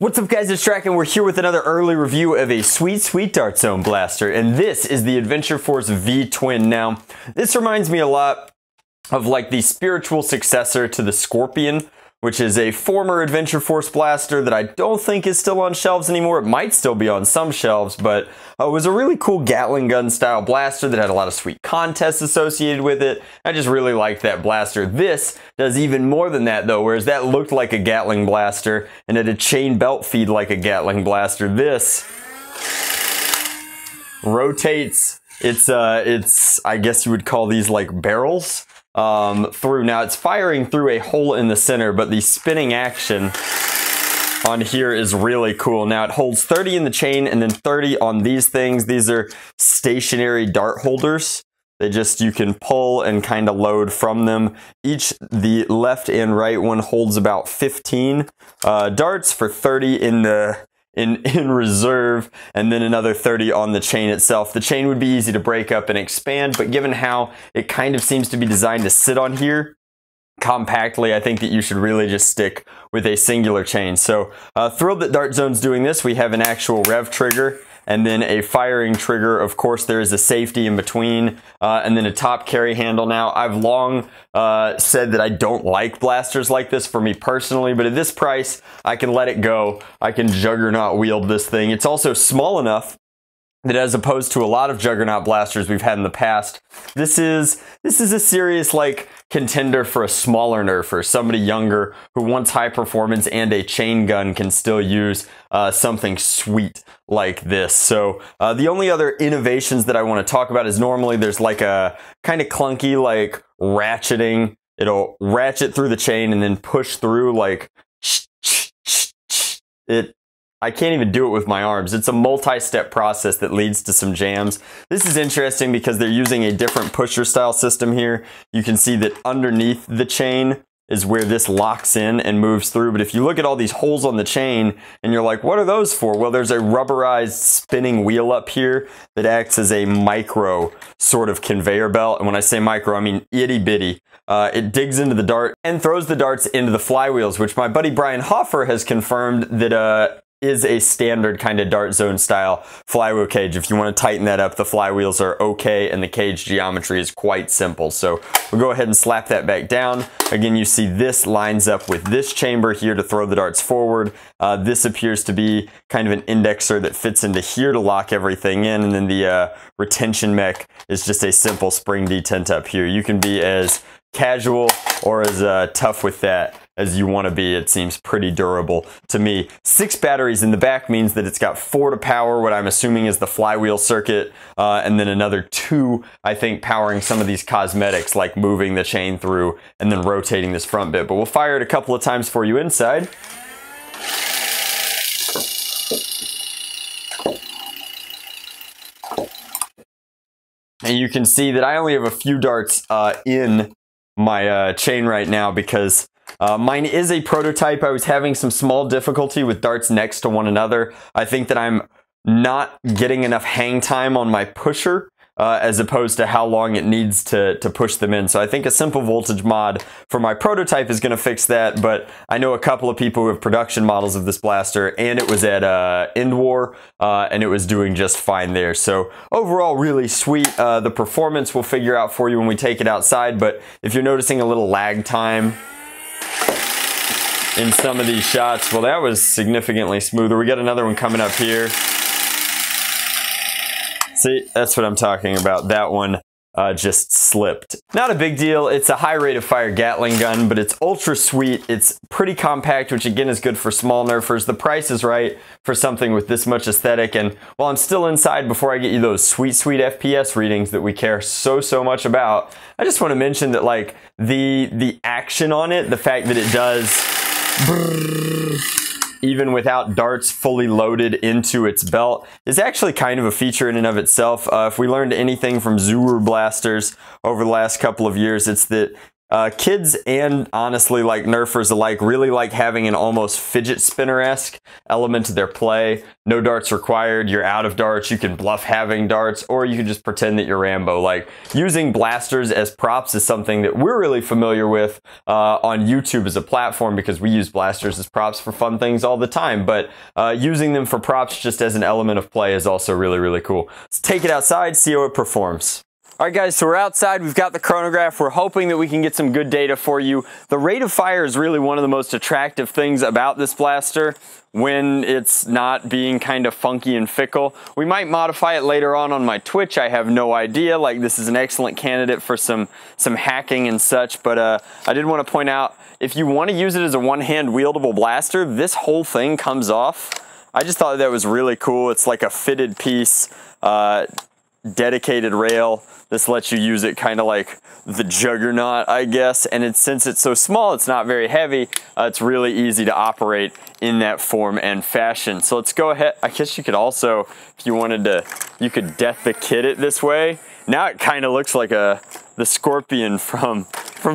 What's up guys, it's Strachan. We're here with another early review of a sweet Dart Zone blaster, and this is the Adventure Force V-Twin. Now, this reminds me a lot of like the spiritual successor to the Scorpion, which is a former Adventure Force blaster that I don't think is still on shelves anymore. It might still be on some shelves, but it was a really cool Gatling gun style blaster that had a lot of sweet contests associated with it. I just really liked that blaster. This does even more than that though, whereas that looked like a Gatling blaster and had a chain belt feed like a Gatling blaster. This rotates. It's I guess you would call these like barrels. Through. Now it's firing through a hole in the center, but the spinning action on here is really cool. Now it holds 30 in the chain and then 30 on these things. These are stationary dart holders. They just, you can pull and kind of load from them. Each, the left and right one holds about 15 darts for 30 in the in reserve, and then another 30 on the chain itself. The chain would be easy to break up and expand, but given how it kind of seems to be designed to sit on here compactly, I think that you should really just stick with a singular chain. So thrilled that Dart Zone's doing this. We have an actual rev trigger and then a firing trigger. Of course, there is a safety in between, and then a top carry handle. Now, I've long said that I don't like blasters like this for me personally, but at this price, I can let it go. I can juggernaut wield this thing. It's also small enough that as opposed to a lot of juggernaut blasters we've had in the past, this is a serious like contender for a smaller nerfer, somebody younger who wants high performance and a chain gun can still use something sweet like this. So the only other innovations that I want to talk about is normally there's like a kind of clunky like ratcheting. It'll ratchet through the chain and then push through like it. I can't even do it with my arms. It's a multi-step process that leads to some jams. This is interesting because they're using a different pusher style system here. You can see that underneath the chain is where this locks in and moves through. But if you look at all these holes on the chain and you're like, what are those for? Well, there's a rubberized spinning wheel up here that acts as a micro sort of conveyor belt. And when I say micro, I mean itty bitty. It digs into the dart and throws the darts into the flywheels, which my buddy Brian Hoffer has confirmed that is a standard kind of Dart Zone style flywheel cage. If you want to tighten that up, the flywheels are okay and the cage geometry is quite simple. So we'll go ahead and slap that back down. Again, you see this lines up with this chamber here to throw the darts forward. This appears to be kind of an indexer that fits into here to lock everything in, and then the retention mech is just a simple spring detent up here. You can be as casual or as tough with that as you want to be. It seems pretty durable to me. 6 batteries in the back means that it's got 4 to power what I'm assuming is the flywheel circuit, and then another 2, I think, powering some of these cosmetics like moving the chain through and then rotating this front bit. But we'll fire it a couple of times for you inside. And you can see that I only have a few darts in my chain right now because mine is a prototype. I was having some small difficulty with darts next to one another. I think that I'm not getting enough hang time on my pusher as opposed to how long it needs to push them in. So I think a simple voltage mod for my prototype is going to fix that, but I know a couple of people who have production models of this blaster, and it was at Endwar, and it was doing just fine there. So overall, really sweet. The performance we'll figure out for you when we take it outside, but if you're noticing a little lag time in some of these shots, well, that was significantly smoother. We got another one coming up here. See, that's what I'm talking about. That one just slipped. Not a big deal. It's a high rate of fire Gatling gun, but it's ultra sweet. It's pretty compact, which again is good for small nerfers. The price is right for something with this much aesthetic. And while I'm still inside, before I get you those sweet FPS readings that we care so much about, I just want to mention that like the action on it, the fact that it does even without darts fully loaded into its belt, is actually kind of a feature in and of itself. If we learned anything from Zuru blasters over the last couple of years, it's that Kids and honestly like Nerfers alike really like having an almost fidget spinner-esque element to their play. No darts required, you're out of darts, you can bluff having darts, or you can just pretend that you're Rambo. Like using blasters as props is something that we're really familiar with on YouTube as a platform, because we use blasters as props for fun things all the time, but using them for props just as an element of play is also really, really cool. Let's take it outside, see how it performs. Alright guys, so we're outside, we've got the chronograph, we're hoping that we can get some good data for you. The rate of fire is really one of the most attractive things about this blaster when it's not being kind of funky and fickle. We might modify it later on my Twitch, I have no idea, like this is an excellent candidate for some hacking and such, but I did want to point out, if you want to use it as a one-hand wieldable blaster, this whole thing comes off. I just thought that was really cool, it's like a fitted piece. Dedicated rail. This lets you use it kind of like the Juggernaut, I guess, and since it's so small, it's not very heavy, it's really easy to operate in that form and fashion. So let's go ahead, I guess you could also, if you wanted to, you could death the kid it this way. Now it kind of looks like the Scorpion from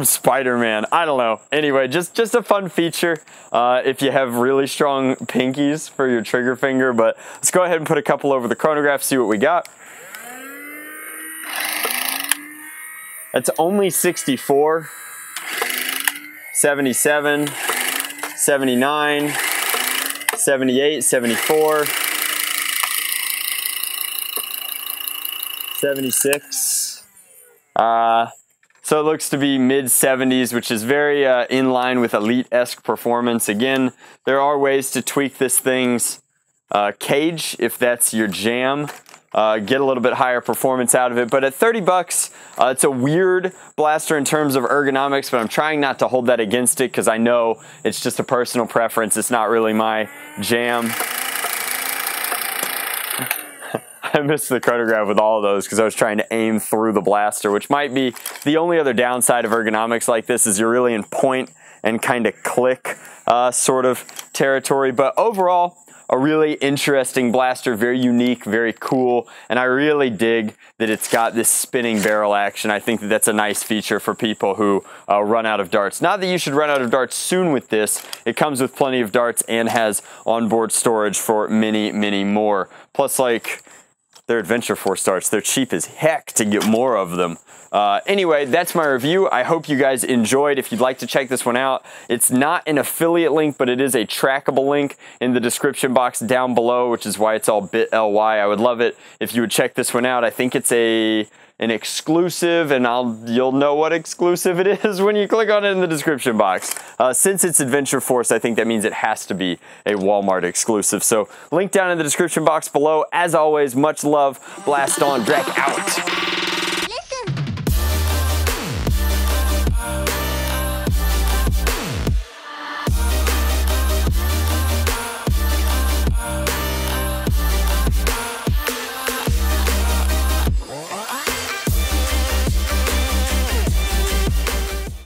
Spider-Man. I don't know. Anyway, just a fun feature if you have really strong pinkies for your trigger finger, but let's go ahead and put a couple over the chronograph, see what we got. That's only 64, 77, 79, 78, 74, 76. So it looks to be mid-70s, which is very in line with Elite-esque performance. Again, there are ways to tweak this thing's cage if that's your jam. Get a little bit higher performance out of it, but at 30 bucks, it's a weird blaster in terms of ergonomics, but I'm trying not to hold that against it because I know it's just a personal preference. It's not really my jam. I missed the chronograph with all of those because I was trying to aim through the blaster, which might be the only other downside of ergonomics like this is you're really in point and kind of click sort of territory, but overall, a really interesting blaster, very unique, very cool, and I really dig that it's got this spinning barrel action. I think that that's a nice feature for people who run out of darts. Not that you should run out of darts soon with this. It comes with plenty of darts and has onboard storage for many, many more. Plus, like, their Adventure Force darts, they're cheap as heck to get more of them. Anyway, that's my review. I hope you guys enjoyed. If you'd like to check this one out, it's not an affiliate link, but it is a trackable link in the description box down below, which is why it's all bit.ly. I would love it if you would check this one out. I think it's an exclusive, and you'll know what exclusive it is when you click on it in the description box. Since it's Adventure Force, I think that means it has to be a Walmart exclusive. So link down in the description box below. As always, much love, blast on, Drek out.